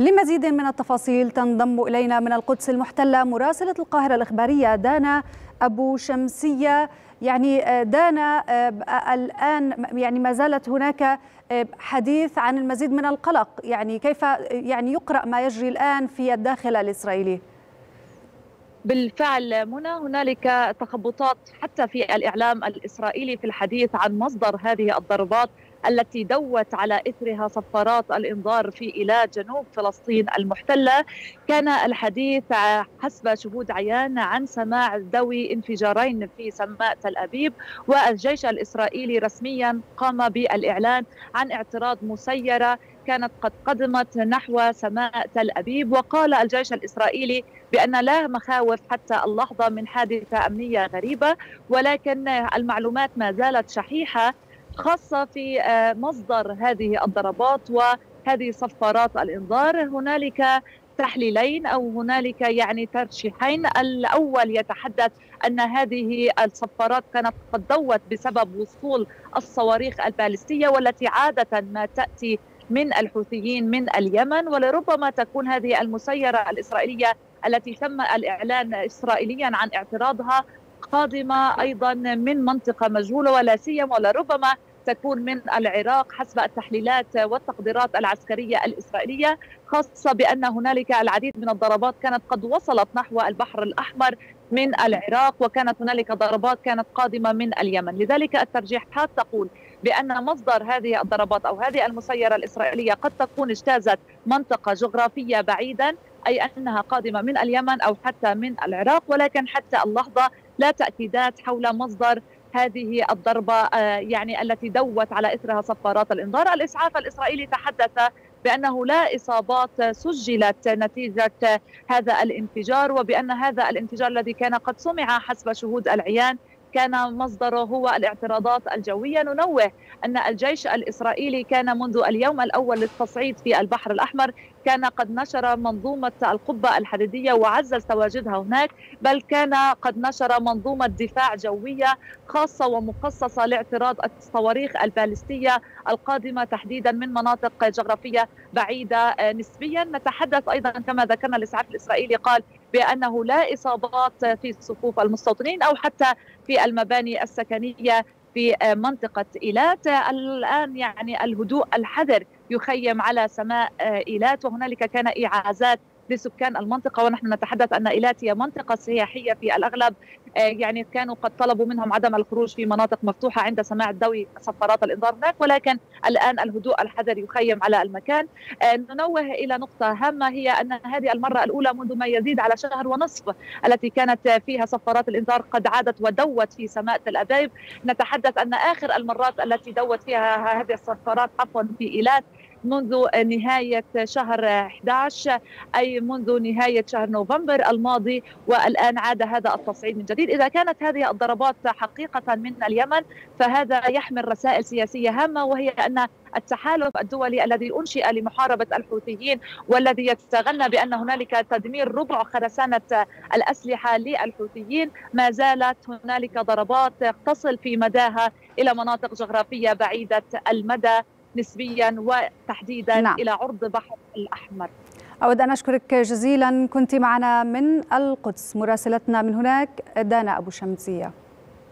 لمزيد من التفاصيل تنضم إلينا من القدس المحتلة مراسلة القاهرة الإخبارية دانا أبو شمسية. يعني دانا، الآن يعني ما زالت هناك حديث عن المزيد من القلق، يعني كيف يعني يقرأ ما يجري الآن في الداخل الإسرائيلي؟ بالفعل منى، هنالك تخبطات حتى في الإعلام الإسرائيلي في الحديث عن مصدر هذه الضربات التي دوت على إثرها صفارات الإنذار في إيلات جنوب فلسطين المحتلة. كان الحديث حسب شهود عيان عن سماع ذوي انفجارين في سماء تل أبيب، والجيش الإسرائيلي رسميا قام بالإعلان عن اعتراض مسيرة كانت قد قدمت نحو سماء تل أبيب. وقال الجيش الإسرائيلي بأن لا مخاوف حتى اللحظة من حادثة أمنية غريبة، ولكن المعلومات ما زالت شحيحة خاصة في مصدر هذه الضربات وهذه صفارات الإنذار. هنالك تحليلين أو هنالك يعني ترشيحين. الأول يتحدث أن هذه الصفارات كانت قد دوت بسبب وصول الصواريخ البالستية والتي عادة ما تأتي من الحوثيين من اليمن، ولربما تكون هذه المسيرة الإسرائيلية التي تم الإعلان إسرائيليا عن اعتراضها قادمة أيضا من منطقة مجهولة، ولا سيما ولربما تكون من العراق حسب التحليلات والتقديرات العسكرية الإسرائيلية، خاصة بأن هنالك العديد من الضربات كانت قد وصلت نحو البحر الأحمر من العراق، وكانت هنالك ضربات كانت قادمة من اليمن. لذلك الترجيحات تقول بأن مصدر هذه الضربات أو هذه المسيرة الإسرائيلية قد تكون اجتازت منطقة جغرافية بعيدا، أي أنها قادمة من اليمن أو حتى من العراق، ولكن حتى اللحظة لا تأكيدات حول مصدر هذه الضربة يعني التي دوت على إثرها صفارات الإنذار. الإسعاف الإسرائيلي تحدث بأنه لا إصابات سجلت نتيجة هذا الانفجار، وبأن هذا الانفجار الذي كان قد سمع حسب شهود العيان كان مصدره هو الاعتراضات الجوية. ننوه أن الجيش الإسرائيلي كان منذ اليوم الأول للتصعيد في البحر الأحمر كان قد نشر منظومة القبة الحديدية وعزز تواجدها هناك، بل كان قد نشر منظومة دفاع جوية خاصة ومخصصة لاعتراض الصواريخ البالستية القادمة تحديدا من مناطق جغرافية بعيدة نسبيا. نتحدث أيضا كما ذكرنا الإسعاف الإسرائيلي قال بأنه لا إصابات في صفوف المستوطنين أو حتى في المباني السكنية في منطقة إيلات. الآن يعني الهدوء الحذر يخيم على سماء إيلات، وهنالك كان إعازات لسكان المنطقة، ونحن نتحدث أن إيلات هي منطقة سياحية في الأغلب، يعني كانوا قد طلبوا منهم عدم الخروج في مناطق مفتوحة عند سماع ذوي صفارات الإنذار هناك، ولكن الآن الهدوء الحذر يخيم على المكان. ننوه إلى نقطة هامة، هي أن هذه المرة الأولى منذ ما يزيد على شهر ونصف التي كانت فيها صفارات الإنذار قد عادت ودوت في سماء تل أبيب. نتحدث أن آخر المرات التي دوت فيها هذه الصفارات في إيلات منذ نهاية شهر 11، أي منذ نهاية شهر نوفمبر الماضي، والآن عاد هذا التصعيد من جديد. إذا كانت هذه الضربات حقيقة من اليمن فهذا يحمل رسائل سياسية هامة، وهي أن التحالف الدولي الذي أنشئ لمحاربة الحوثيين والذي يتغنى بأن هنالك تدمير ربع خرسانة الأسلحة للحوثيين، ما زالت هنالك ضربات تصل في مداها إلى مناطق جغرافية بعيدة المدى نسبيا وتحديدا إلى عرض بحر الأحمر. أود أن أشكرك جزيلا، كنت معنا من القدس مراسلتنا من هناك دانا أبو شمسية.